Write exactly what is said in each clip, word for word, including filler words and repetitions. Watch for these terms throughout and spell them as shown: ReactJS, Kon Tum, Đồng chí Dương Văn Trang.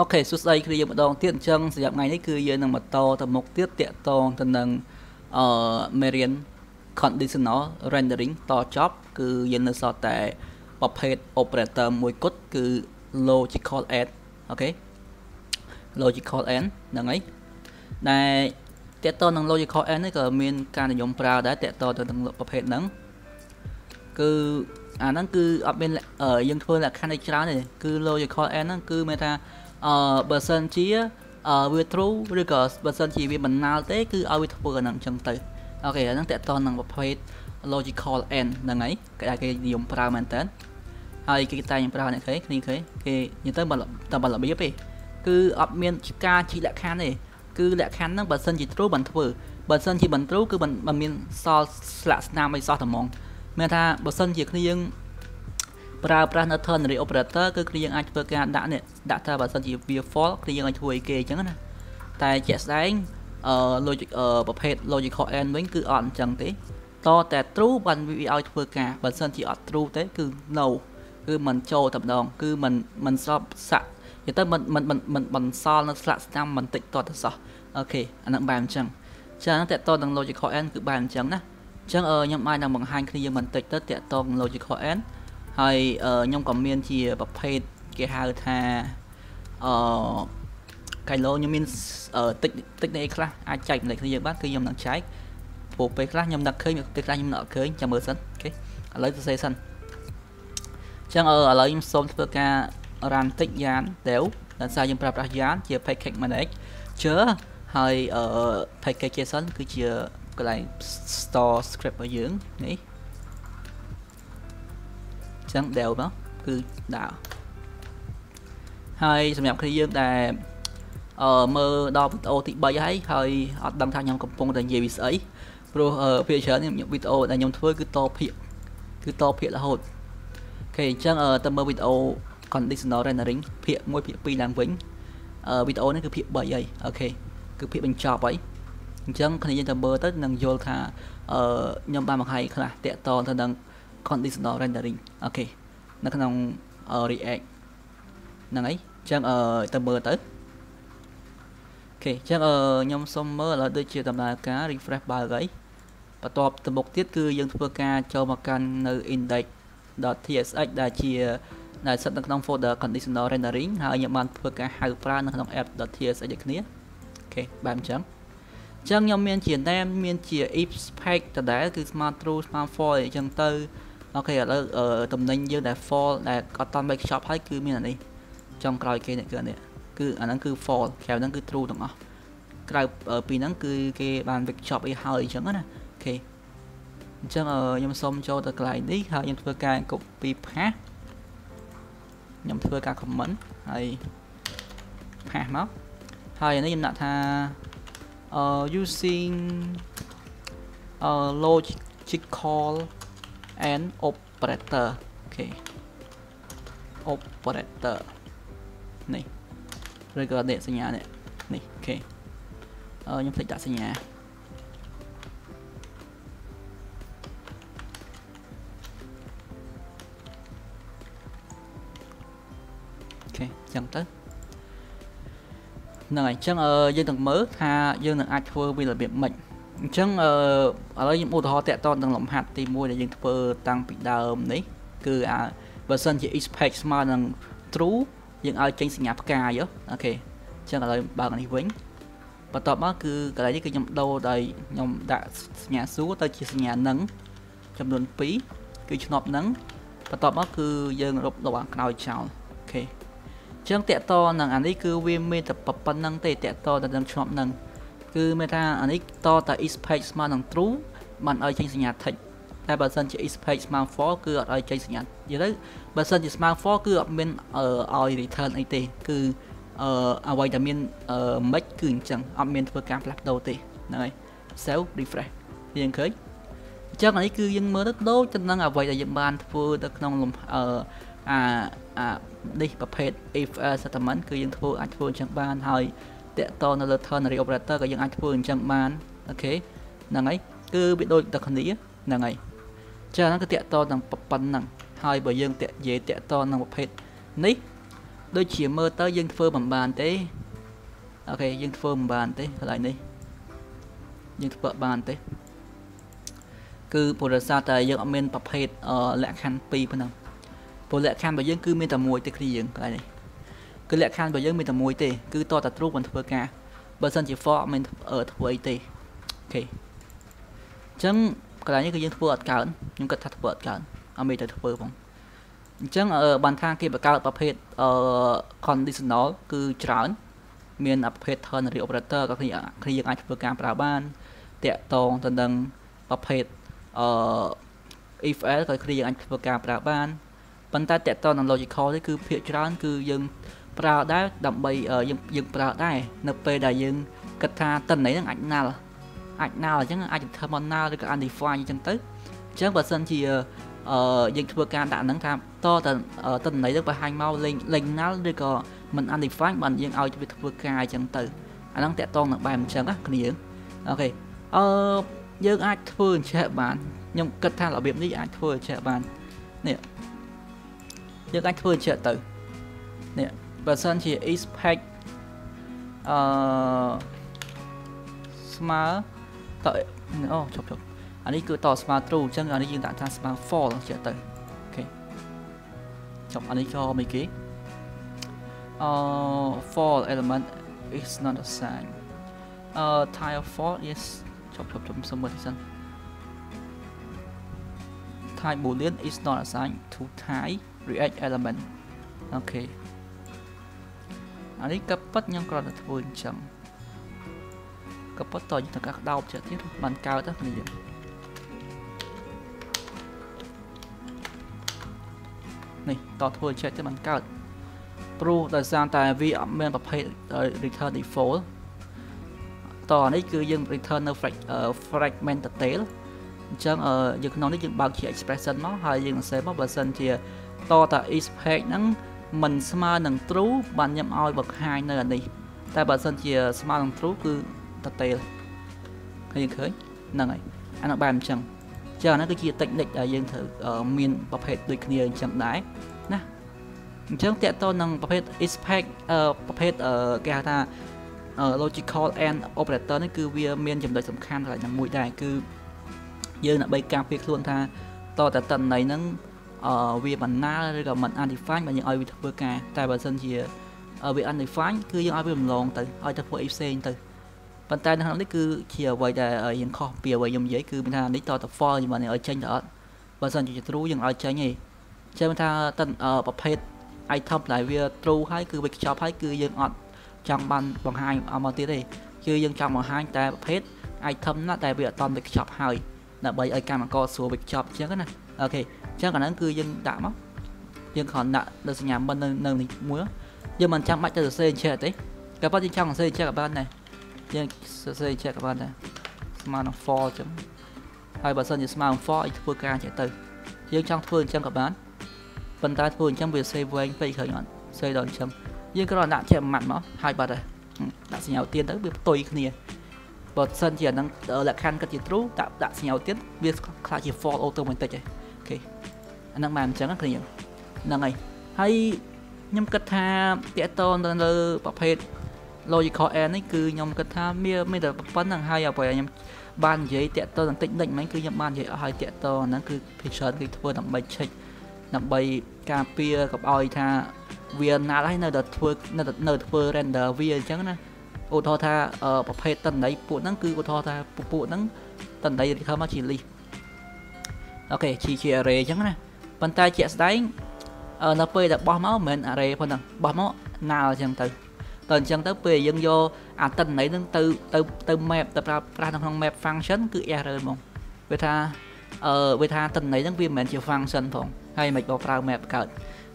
Ok, suốt đây khi dùng một tiện chân sử dụng ngày này cứ dùng một tàu từ mục tiết tiện tàu từ nâng ở Merian Conditional Rendering to job cứ dùng là so tại bọc hết operator mùi cốt cứ logical and. Ok, logical and nâng ấy này tiện tàu nâng logical and ấy có mình can dùng pra đã tiện tàu từ nâng bọc hết nâng cứ à nâng cứ ở bên ở dân thôi là can này cứ logical and nâng cứ meta ờ bờ sân chỉ ờ vừa thấu rồi cả bờ sân chỉ vì mình nào thế cứ ở vừa nằm trong từ ok nó sẽ toàn nằm vào logical and là ấy cái này cái dùng pra maintenance hay cái tay những pra này thấy như thế thì như tới mà là tầm là biết đi cứ ở miền ca chỉ lại khán này cứ lại khán nó bờ sân chỉ thấu mình thấu bờ sân chỉ mình thấu cứ mình mình miền so là nam hay so thầm mong mà ta bờ sân chỉ khi nhưng pra pra nó thân rồi operator cứ riêng anh vừa ca đã này đã thà bản thân chỉ view for riêng anh thôi kê chẳng nè tại chạy sáng ở logic ở bậc hết logical and vẫn cứ on chẳng thế to tại true bằng vì anh vừa ca bản thân chỉ ở true thế cứ nâu cứ mình cho tập đoàn cứ mình mình so sạch thì tới mình mình mình mình mình so nó sạch sang mình tịnh toàn thật so ok anh đang bàn chẳng cho nó tại to bằng logical and cứ bàn chẳng nè chẳng ở nhầm ai đang bằng hai khi mình tịnh tới tại to bằng logical and hay ở nhóm comment thì bật phê cái hai thà ở cái lô nhóm mình ở tích tích này khác ai chạy lại thì giờ bác cứ nhóm đặc trái phục về khác nhóm đặc khơi cái khác nhóm nợ khơi chào mời sân cái lấy tôi xây sân chẳng ở lấy nhóm xôn cơ ca ran tích dán đéo là sao nhóm prap ra dán chia phê khách mà đấy chớ hay ở thầy cái chia sân cứ chia cái này store script ở dưỡng đấy chẳng đều đó cứ đạo hay xem nhập khi dương là ở mơ đo video thì bây ấy hơi họ đang tham nhầm công phong là gì ấy rồi ở phía trên những video là nhóm thôi cứ to phiện cứ to phiện là hột thì chẳng ở tâm mơ video conditional rendering phiện môi phiện pi làm vĩnh ở video nó cứ phiện bởi vậy ok cứ phiện mình chọc ấy chẳng khi dương tâm mơ tất năng vô thả ở nhóm ba mặt hay là tệ to thân đang conditional rendering ok nó không ở React năng ấy chẳng ở tầm mơ tới ok chẳng ở nhóm xong mơ là đôi chia tầm là cá refresh ba gãy và top tầm mục tiết cư dân thua ca cho một căn nơi index dot tsh đã chia là sẵn năng trong folder conditional rendering hay nhập bàn thua ca hai pha năng trong app dot tsh nghĩa ok bám chấm chẳng nhóm miền chỉ nam miền chỉ expect từ đấy cứ smart true smart for chẳng tư ok ở ở tầm ninh như là for là có toàn bake shop hay cứ miền này trong còi kia này kia này cứ ở nắng cứ for kéo nắng cứ true đúng không còi ở pin nắng cứ cái bàn bake shop ấy hơi chẳng nữa ok chẳng ở nhóm xong cho từ lại đi hơi nhóm thưa ca copy paste nhóm thưa ca comment hay ha máu hay nó nhóm nọ tha Uh, using uh, logical and operator okay operator này rồi gọi điện sinh nhà này này ok uh, nhóm thích đã sinh nhà ok chẳng tới này chẳng ở dân tộc mới tha dân tộc ai thưa vì là biệt mệnh chẳng ở ở đây những ô thọ tẹt to tầng lòng hạt thì mua là dân thưa tăng bị đờm đấy cứ à và sân chỉ expect mà rằng trú những ai tránh sinh nhập ca vậy ok chẳng ở đây bằng này vĩnh và tọt đó cứ cái đấy cái nhóm đầu đầy nhóm đã nhà số ta chỉ sinh nhà nắng trong đơn phí cứ nộp nắng và tọt đó cứ dân rộp đồ ăn nói chào ok chẳng tẹt to nằng anh ấy cứ viêm mê tập tập văn năng tệ tẹt to là đang chọn nằng cứ meta anh ấy to tại expect mà nằng trú bạn ở trên nhà thịnh tại bản thân chỉ expect smartphone cứ ở trên nhà gì đấy bản thân chỉ smartphone cứ ở bên ở ở return ấy tệ cứ ở ở ngoài bên ở mấy cứ chẳng ở bên vừa cam lắp đầu tệ này self refresh liền khởi chắc anh ấy cứ dân mơ đất đố cho năng ở ngoài là dân ban vừa được nông lùm ở à à đi bật hết if statement cứ dân thua anh thua chẳng ban hay tệ to nó là thân là operator của dân anh thua chẳng ban ok nàng ấy cứ bị đôi đặc lý nàng ấy cho nó cái tệ to nằm bật bắn nằm hay bởi dân tệ dễ tệ to nằm bật hết ní đôi chỉ mơ tới dân phơ bằng bàn thế. Ok, dân phơ bằng bàn thế lại này dân phơ bàn thế cứ bộ ra sao tại dân men tập hết lệ khăn pi bên nào bộ lệ khăn bởi dân cứ men tầm mùi tới khi dân lại này cứ lệ khăn bởi dân men tầm mùi thế cứ to tạt rút bằng thơ ca bởi dân chỉ phó men ở thơ ấy thế. Ok chẳng cái này như cái dân phơ ở cả nhưng cái thật vợ cả ở mình thơ bằng chẳng ở bàn thang kia và cao tập hết conditional cứ tròn miền tập hết hơn là operator các khi khi dân anh vừa cam vào ban tẹt tòn tận đằng tập hết if các khi dân anh vừa cam vào ban bàn tay tẹt tòn là logical đấy cứ phía tròn cứ dân vào đá đậm bay ở dân dân vào đá nộp về đại dân cách tha tận đấy anh nào là anh nào là chẳng anh thầm anh nào được anh đi phai như chân tới chẳng bản thân thì ờ dân thưa ca đã nắng tham to tần ở tần lấy được và hai mau lên lên nó đi có mình ăn thì phát mình dân ao cho việc thưa ca chẳng từ anh đang tẹt toàn là bài mình chẳng á cái gì. Ok ờ dân ai thưa trẻ bạn nhưng cất tha là biệm đi ai thưa trẻ bạn nè dân ai thưa trẻ từ nè và sân chỉ expect ờ smart tại oh chọc chọc anh ấy cứ tỏ smart true chẳng anh ấy dừng tại thang smart for trở tới. Ok chọc anh ấy cho mấy cái uh, for element is not a sign uh, type for yes chọc chọc chọc xong rồi xong type boolean is not a sign to type react element. Ok anh ấy cấp bất nhân còn là thôi chẳng cấp bất tỏ như là các đau trở tiếp bàn cao tất nhiên này to thôi chạy tới bằng cao pro là gian tại vì men tập hệ return default to đấy cứ dừng return ở frag fragment thực tế chẳng ở dừng nó đấy dừng bảo chỉ expression nó hay dừng sẽ bảo version thì to tại expect nắng mình smart nằng true bạn nhầm oi bậc hai nơi là này tại version thì smart nằng true cứ thực tế hay dừng khởi nằng này anh bạn chẳng chờ nó cứ chia tịnh lịch ở dân thử ở miền bập hết tùy kia chẳng đái nè chẳng tệ to năng bập hết expect bập hết ở cái ta logical and operator nó cứ via miền chấm đời sầm khan lại là mũi đài cứ dân là bay cam việc luôn tha to tại tận này nó ở via bản na rồi gặp mình undefined và những ai bị thập vừa cả tại bản thân thì ở việc undefined cứ những ai bị làm lòn từ ai thập vừa exchange từ bàn tay nó đấy cứ chia vậy là ở những kho bìa vậy dùng giấy cứ mình ta lấy to tập for nhưng mà này ở trên đó và dần chỉ true nhưng ở trên này trên mình ta tận ở bậc hết item lại via true hay cứ việc cho hay cứ dân ở trong bàn bằng hai ở một tí đây chứ dân trong bằng hai ta bậc hết item nó tại việc toàn việc chọn hai là bởi ai cam mà co số việc chọn chứ cái này. Ok chắc là nó cứ dân đã móc dân còn đã được nhà bên nơi nơi múa nhưng mình chẳng bắt được xe chơi đấy các bạn đi trong xe chơi các bạn này nhưng sẽ chạy các bạn này smart for chấm hai bản thân như smart for thua ca chạy từ nhưng trong phương trong các bạn phần ta thường trong việc xây với anh phải khởi nhận xây đòn chấm nhưng các bạn đã chạy mặn mà hai bạn này đã xin nhau tiền tới việc tôi kia bản thân chỉ đang là khăn các chị trú đã đã xin nhau tiền việc khai chỉ for auto mình tịch. Ok anh đang bàn chẳng thì là ngày hay nhâm cất tha tệ tôn đơn lơ bọc hết logical and ấy cứ nhom cái tham mía mới được bắn thằng hai à phải nhom ban giấy tẹt to thằng tịnh định mấy cứ nhom ban giấy ở hai tẹt to nó cứ thị trấn cái thua nằm bay chích nằm bay cà pia gặp oi tha viên nào đấy nơi đặt thua nơi đặt nơi thua render viên chẳng nè ô thọ tha ở bậc hệ tận đấy bộ nắng cứ ô thọ tha bộ nắng tận đấy thì không chỉ li. Ok chỉ chỉ array chẳng nè bàn tay chẹt đấy ở nó phơi đặt bao máu mình array phần nào bao máu nào chẳng từ tần chân tới về dân vô à tần nãy đến từ từ từ map tập ra ra trong map function cứ error mong về tha ở về tha tần nãy đến viên mình chịu function phòng hay mạch bọc ra map cỡ.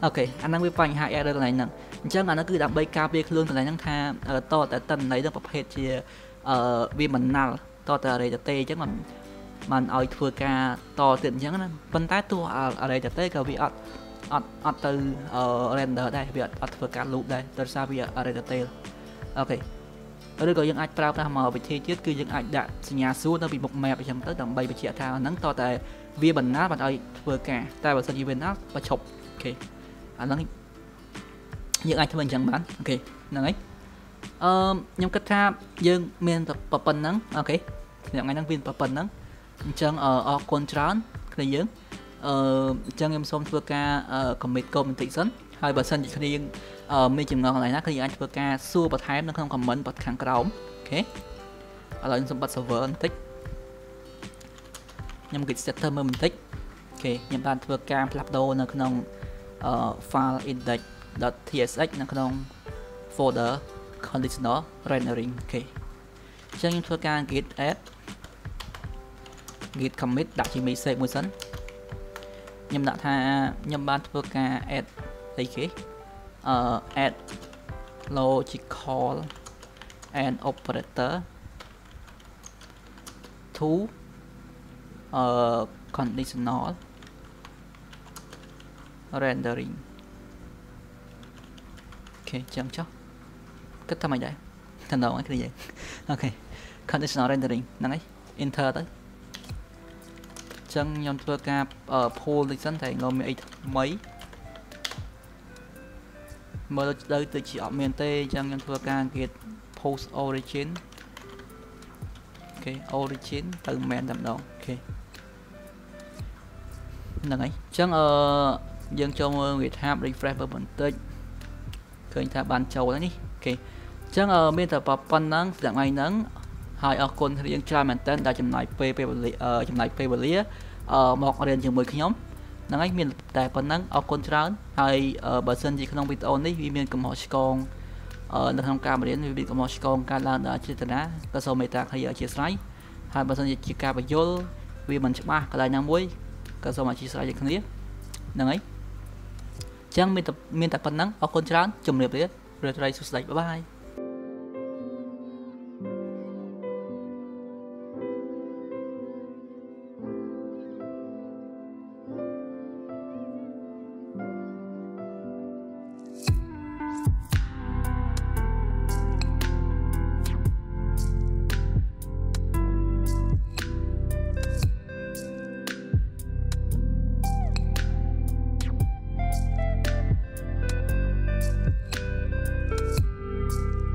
Ok anh đang bị phanh hai error này nè chắc là nó cứ đặt bay cao việc luôn từ này đang tha ở to tại tần nãy đang bọc hết chia ở viên mình nào to từ đây t chắc mà mình ở vừa ca to tiện chẳng nó phân tách tua ở đây t cả vị ở ở từ render đây việc ở phần cá lụp đây từ sao bây giờ ở đây là tail. Ok ở đây có những ảnh trao ra màu về chi tiết cứ những ảnh đã nhà xuống nó bị một mẹ phải chấm tới tầm bay và chia thao nắng to tại vía bình nát và đây vừa cả tay vào sân viên nát và chọc. Ok anh nắng យើងអាចធ្វើអញ្ចឹងបានអូខេហ្នឹងហើយអឺខ្ញុំគិតថាយើងមានតែប៉ុណ្្នឹងអូខេថ្ងៃហ្នឹងវាប៉ុណ្្នឹងអញ្ចឹងអរគុណច្រើនគ្នាយើងអឺអញ្ចឹងខ្ញុំសូមធ្វើការ commit code បន្តិចសិនហើយបើសិនជាគ្នាយើងមានចំណងកន្លែងណាគ្នាអាចធ្វើការសួរបន្ថែមនៅក្នុង comment បាត់ខាងក្រោមអូខេឥឡូវខ្ញុំសម្បត្តិ server បន្តិចខ្ញុំគិត setter មើលបន្តិចអូខេខ្ញុំបានធ្វើការផ្លាស់ប្ដូរនៅក្នុង file index.tsh នៅក្នុង folder conditional rendering អូខេអញ្ចឹងខ្ញុំធ្វើការ git add git commit ដាក់ជា message មួយសិនខ្ញុំដាក់ថាខ្ញុំបានធ្វើការ add អីគេអឺ add logical and operator to អឺ conditional rendering អូខេចាំចុះគិតថាមិនដែរថាដល់ហ្នឹងគេអូខេ conditional rendering ហ្នឹងហើយ enter ទៅអញ្ចឹងខ្ញុំធ្វើការ pull តិចសិនតែខ្ញុំមានអីថ្មីមើលទៅទៅជាអត់មានទេអញ្ចឹងខ្ញុំធ្វើការ get post origin អូខេ origin ទៅមែនតែម្ដងអូខេហ្នឹងហើយអញ្ចឹងអឺយើងចូលមើលវាថា refresh បើបន្តិចឃើញថាបានចូលហើយនេះអូខេអញ្ចឹងអឺមានតែប៉ុណ្្នឹងសម្រាប់ថ្ងៃហ្នឹងហើយអរគុណរៀងច្រើនមែនតើដែលចំណាយពេលពេលវេលាចំណាយពេលវេលាមករៀនជាមួយខ្ញុំហ្នឹងហើយមានតែប៉ុណ្ណឹងអរគុណច្រើនហើយបើសិនជាក្នុងវីដេអូនេះវាមានកំហុសឆ្គងនៅក្នុងការរៀនវាមានកំហុសឆ្គងកើតឡើងដោយអចេតនាក៏សូមមេត្តាឲ្យអធិស្ឋានហើយបើសិនជាជាការបញ្យល់វាមិនច្បាស់កន្លែងណាមួយក៏សូមអធិស្ឋានដូចគ្នាហ្នឹងហើយអញ្ចឹងមានតែមានតែប៉ុណ្ណឹងអរគុណច្រើនជម្រាបលារាត្រីសុខសប្បាយបាយ